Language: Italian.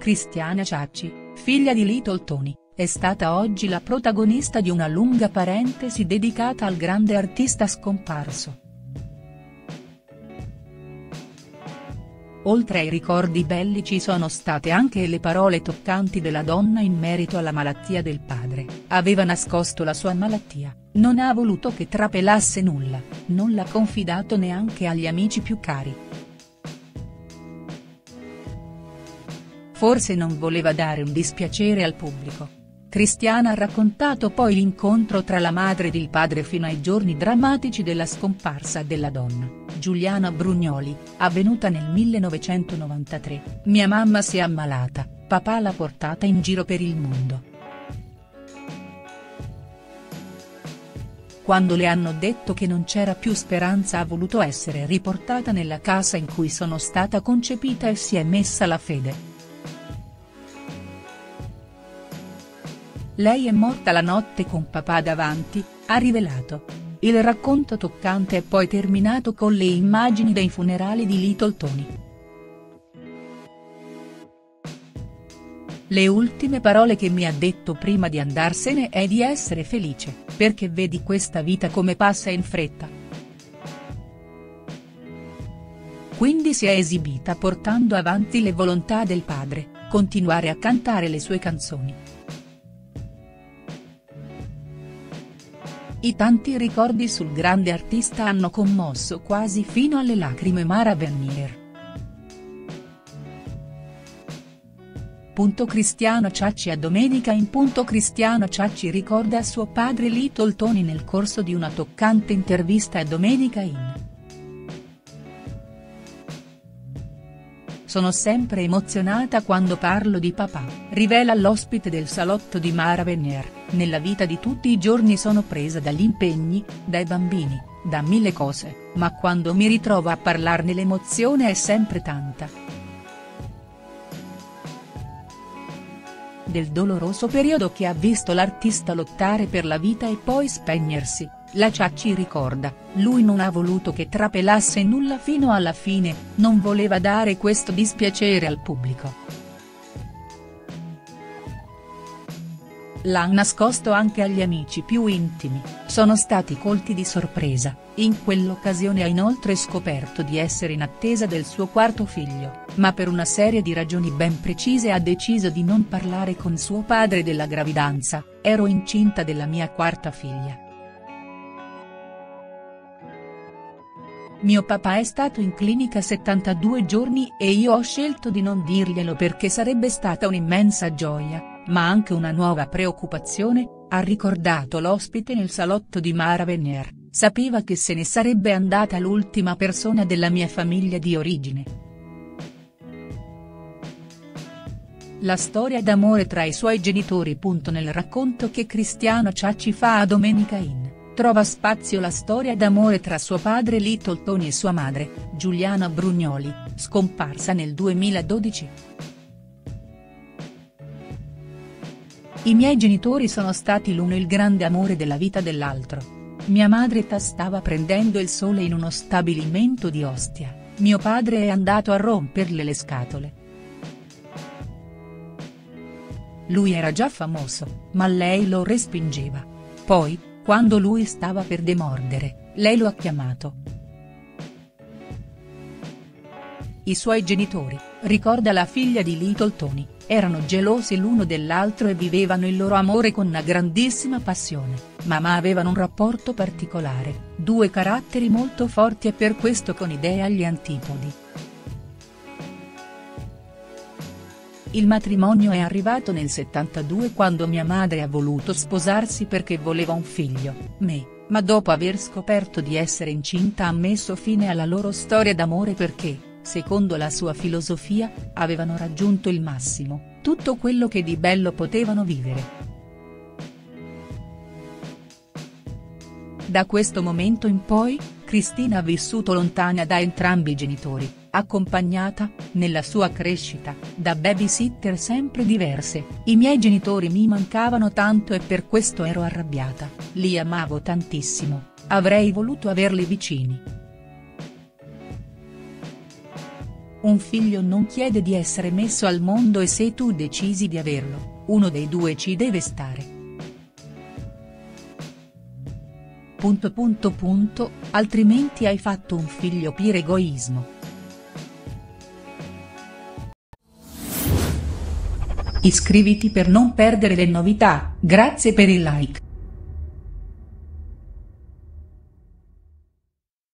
Cristiana Ciacci, figlia di Little Tony, è stata oggi la protagonista di una lunga parentesi dedicata al grande artista scomparso. Oltre ai ricordi belli ci sono state anche le parole toccanti della donna in merito alla malattia del padre. Aveva nascosto la sua malattia, non ha voluto che trapelasse nulla, non l'ha confidato neanche agli amici più cari. Forse non voleva dare un dispiacere al pubblico. Cristiana ha raccontato poi l'incontro tra la madre ed il padre fino ai giorni drammatici della scomparsa della donna. Giuliana Brugnoli, avvenuta nel 1993, mia mamma si è ammalata, papà l'ha portata in giro per il mondo. Quando le hanno detto che non c'era più speranza ha voluto essere riportata nella casa in cui sono stata concepita e si è messa la fede. Lei è morta la notte con papà davanti, ha rivelato. Il racconto toccante è poi terminato con le immagini dei funerali di Little Tony. Le ultime parole che mi ha detto prima di andarsene è di essere felice, perché vedi questa vita come passa in fretta. Quindi si è esibita portando avanti le volontà del padre, continuare a cantare le sue canzoni. I tanti ricordi sul grande artista hanno commosso quasi fino alle lacrime Mara Venier. Cristiana Ciacci a Domenica In. Cristiana Ciacci ricorda a suo padre Little Tony nel corso di una toccante intervista a Domenica In. Sono sempre emozionata quando parlo di papà, rivela l'ospite del salotto di Mara Venier. Nella vita di tutti i giorni sono presa dagli impegni, dai bambini, da mille cose, ma quando mi ritrovo a parlarne l'emozione è sempre tanta. Del doloroso periodo che ha visto l'artista lottare per la vita e poi spegnersi, la Ciacci ricorda, lui non ha voluto che trapelasse nulla fino alla fine, non voleva dare questo dispiacere al pubblico. L'ha nascosto anche agli amici più intimi, sono stati colti di sorpresa, in quell'occasione ha inoltre scoperto di essere in attesa del suo quarto figlio, ma per una serie di ragioni ben precise ha deciso di non parlare con suo padre della gravidanza, ero incinta della mia quarta figlia. Mio papà è stato in clinica 72 giorni e io ho scelto di non dirglielo perché sarebbe stata un'immensa gioia, ma anche una nuova preoccupazione, ha ricordato l'ospite nel salotto di Mara Venier, sapeva che se ne sarebbe andata l'ultima persona della mia famiglia di origine. La storia d'amore tra i suoi genitori. Nel racconto che Cristiana Ciacci fa a Domenica In. Trova spazio la storia d'amore tra suo padre Little Tony e sua madre, Giuliana Brugnoli, scomparsa nel 2012. I miei genitori sono stati l'uno il grande amore della vita dell'altro. Mia madre stava prendendo il sole in uno stabilimento di Ostia, mio padre è andato a romperle le scatole. Lui era già famoso, ma lei lo respingeva. Poi, quando lui stava per demordere, lei lo ha chiamato. I suoi genitori, ricorda la figlia di Little Tony, erano gelosi l'uno dell'altro e vivevano il loro amore con una grandissima passione, ma avevano un rapporto particolare, due caratteri molto forti e per questo con idee agli antipodi. Il matrimonio è arrivato nel 72 quando mia madre ha voluto sposarsi perché voleva un figlio, me, ma dopo aver scoperto di essere incinta ha messo fine alla loro storia d'amore perché, secondo la sua filosofia, avevano raggiunto il massimo, tutto quello che di bello potevano vivere. Da questo momento in poi, Cristina ha vissuto lontana da entrambi i genitori, accompagnata, nella sua crescita, da babysitter sempre diverse, i miei genitori mi mancavano tanto e per questo ero arrabbiata, li amavo tantissimo, avrei voluto averli vicini. Un figlio non chiede di essere messo al mondo e se tu decisi di averlo, uno dei due ci deve stare. .. Altrimenti hai fatto un figlio per egoismo. Iscriviti per non perdere le novità, grazie per il like.